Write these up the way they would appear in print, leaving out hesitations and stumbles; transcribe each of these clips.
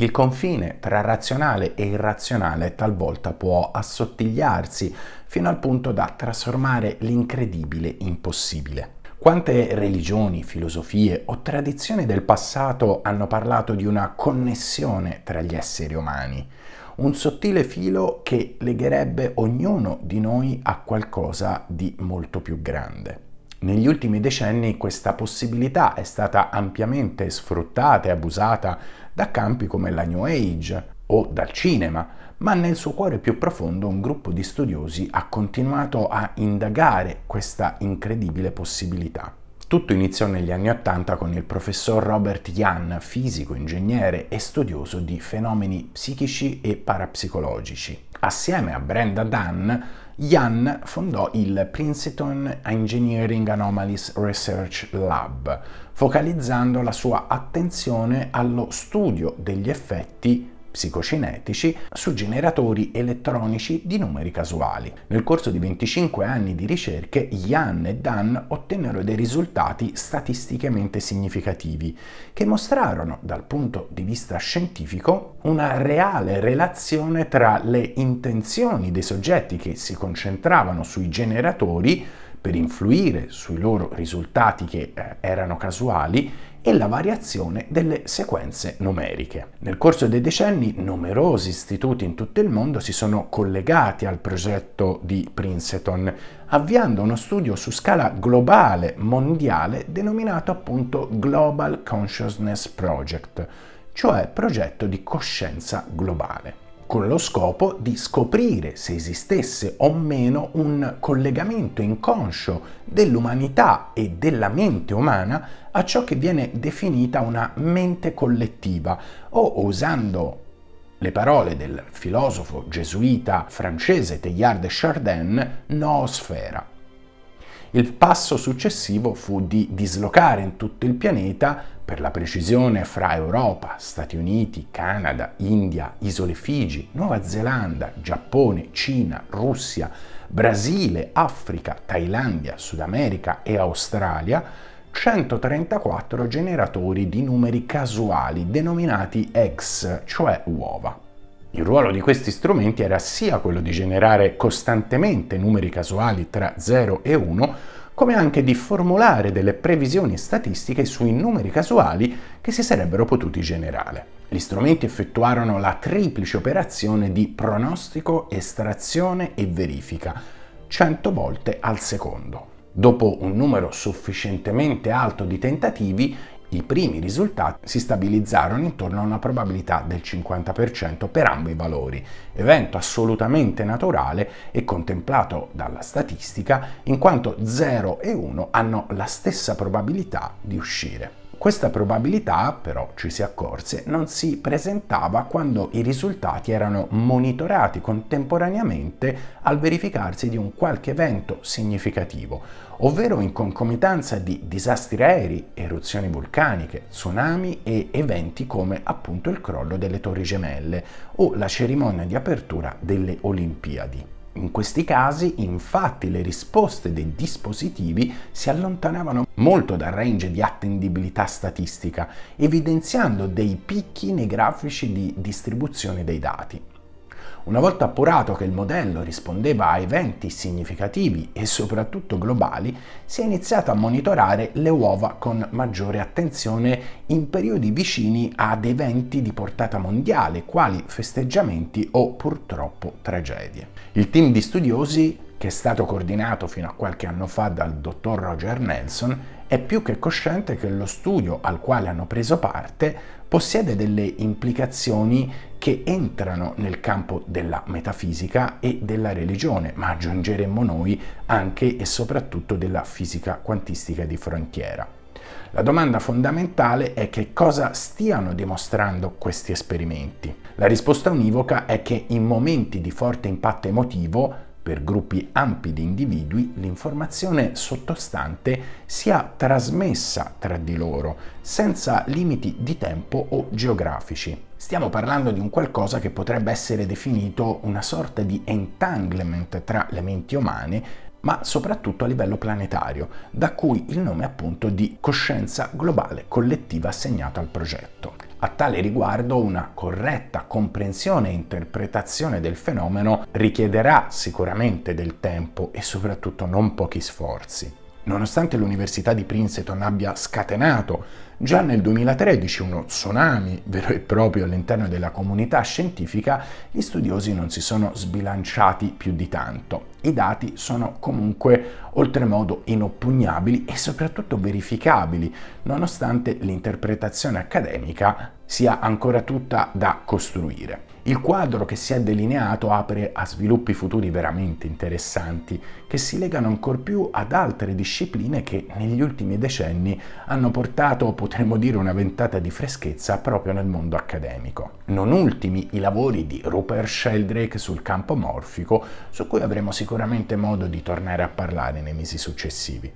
Il confine tra razionale e irrazionale talvolta può assottigliarsi fino al punto da trasformare l'incredibile in possibile. Quante religioni, filosofie o tradizioni del passato hanno parlato di una connessione tra gli esseri umani, un sottile filo che legherebbe ognuno di noi a qualcosa di molto più grande. Negli ultimi decenni questa possibilità è stata ampiamente sfruttata e abusata da campi come la New Age o dal cinema, ma nel suo cuore più profondo un gruppo di studiosi ha continuato a indagare questa incredibile possibilità. Tutto iniziò negli anni '80 con il professor Robert Jahn, fisico, ingegnere e studioso di fenomeni psichici e parapsicologici. Assieme a Brenda Dunne, Jahn fondò il Princeton Engineering Anomalies Research Lab, focalizzando la sua attenzione allo studio degli effetti psicocinetici su generatori elettronici di numeri casuali. Nel corso di 25 anni di ricerche, Jahn e Dunne ottennero dei risultati statisticamente significativi che mostrarono, dal punto di vista scientifico, una reale relazione tra le intenzioni dei soggetti che si concentravano sui generatori per influire sui loro risultati che erano casuali e la variazione delle sequenze numeriche. Nel corso dei decenni numerosi istituti in tutto il mondo si sono collegati al progetto di Princeton, avviando uno studio su scala globale mondiale denominato appunto Global Consciousness Project, cioè progetto di coscienza globale, con lo scopo di scoprire se esistesse o meno un collegamento inconscio dell'umanità e della mente umana a ciò che viene definita una mente collettiva, o, usando le parole del filosofo gesuita francese Teilhard de Chardin, noosphere. Il passo successivo fu di dislocare in tutto il pianeta, per la precisione fra Europa, Stati Uniti, Canada, India, Isole Figi, Nuova Zelanda, Giappone, Cina, Russia, Brasile, Africa, Thailandia, Sud America e Australia, 134 generatori di numeri casuali denominati eggs, cioè uova. Il ruolo di questi strumenti era sia quello di generare costantemente numeri casuali tra 0 e 1, come anche di formulare delle previsioni statistiche sui numeri casuali che si sarebbero potuti generare. Gli strumenti effettuarono la triplice operazione di pronostico, estrazione e verifica, 100 volte al secondo. Dopo un numero sufficientemente alto di tentativi, i primi risultati si stabilizzarono intorno a una probabilità del 50% per ambi i valori, evento assolutamente naturale e contemplato dalla statistica, in quanto 0 e 1 hanno la stessa probabilità di uscire. Questa probabilità, però, ci si accorse, non si presentava quando i risultati erano monitorati contemporaneamente al verificarsi di un qualche evento significativo, ovvero in concomitanza di disastri aerei, eruzioni vulcaniche, tsunami e eventi come appunto il crollo delle Torri Gemelle o la cerimonia di apertura delle Olimpiadi. In questi casi, infatti, le risposte dei dispositivi si allontanavano molto dal range di attendibilità statistica, evidenziando dei picchi nei grafici di distribuzione dei dati. Una volta appurato che il modello rispondeva a eventi significativi e soprattutto globali, si è iniziato a monitorare le uova con maggiore attenzione in periodi vicini ad eventi di portata mondiale, quali festeggiamenti o purtroppo tragedie. Il team di studiosi, che è stato coordinato fino a qualche anno fa dal dottor Roger Nelson, è più che cosciente che lo studio al quale hanno preso parte possiede delle implicazioni che entrano nel campo della metafisica e della religione, ma aggiungeremmo noi anche e soprattutto della fisica quantistica di frontiera. La domanda fondamentale è che cosa stiano dimostrando questi esperimenti. La risposta univoca è che in momenti di forte impatto emotivo, per gruppi ampi di individui, l'informazione sottostante sia trasmessa tra di loro, senza limiti di tempo o geografici. Stiamo parlando di un qualcosa che potrebbe essere definito una sorta di entanglement tra le menti umane, ma soprattutto a livello planetario, da cui il nome appunto di coscienza globale collettiva assegnato al progetto. A tale riguardo, una corretta comprensione e interpretazione del fenomeno richiederà sicuramente del tempo e soprattutto non pochi sforzi. Nonostante l'Università di Princeton abbia scatenato già nel 2013 uno tsunami vero e proprio all'interno della comunità scientifica, gli studiosi non si sono sbilanciati più di tanto. I dati sono comunque oltremodo inoppugnabili e soprattutto verificabili, nonostante l'interpretazione accademica sia ancora tutta da costruire. Il quadro che si è delineato apre a sviluppi futuri veramente interessanti, che si legano ancor più ad altre discipline che negli ultimi decenni hanno portato, potremmo dire, una ventata di freschezza proprio nel mondo accademico. Non ultimi i lavori di Rupert Sheldrake sul campo morfico, su cui avremo sicuramente modo di tornare a parlare nei mesi successivi.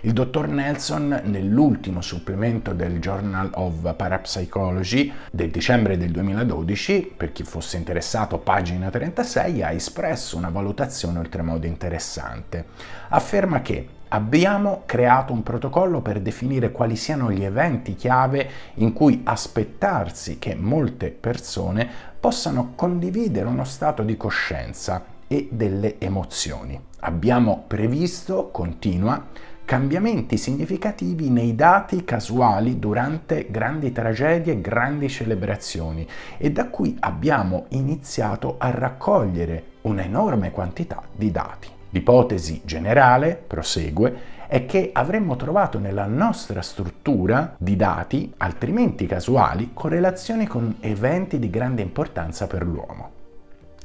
Il dottor Nelson, nell'ultimo supplemento del Journal of Parapsychology del dicembre del 2012, per chi fosse interessato pagina 36, ha espresso una valutazione oltremodo interessante. Afferma che abbiamo creato un protocollo per definire quali siano gli eventi chiave in cui aspettarsi che molte persone possano condividere uno stato di coscienza e delle emozioni. Abbiamo previsto, continua, cambiamenti significativi nei dati casuali durante grandi tragedie e grandi celebrazioni, e da qui abbiamo iniziato a raccogliere un'enorme quantità di dati. L'ipotesi generale, prosegue, è che avremmo trovato nella nostra struttura di dati, altrimenti casuali, correlazioni con eventi di grande importanza per l'uomo.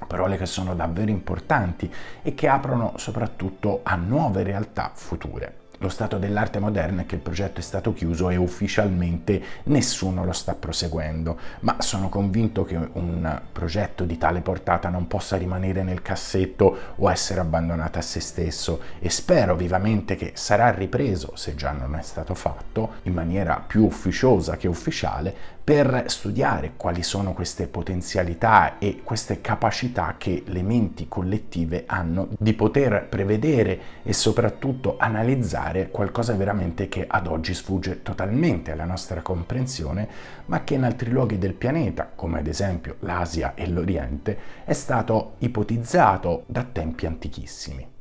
Parole che sono davvero importanti e che aprono soprattutto a nuove realtà future. Lo stato dell'arte moderna è che il progetto è stato chiuso e ufficialmente nessuno lo sta proseguendo, ma sono convinto che un progetto di tale portata non possa rimanere nel cassetto o essere abbandonato a se stesso, e spero vivamente che sarà ripreso, se già non è stato fatto, in maniera più ufficiosa che ufficiale, per studiare quali sono queste potenzialità e queste capacità che le menti collettive hanno di poter prevedere e soprattutto analizzare qualcosa veramente che ad oggi sfugge totalmente alla nostra comprensione, ma che in altri luoghi del pianeta, come ad esempio l'Asia e l'Oriente, è stato ipotizzato da tempi antichissimi.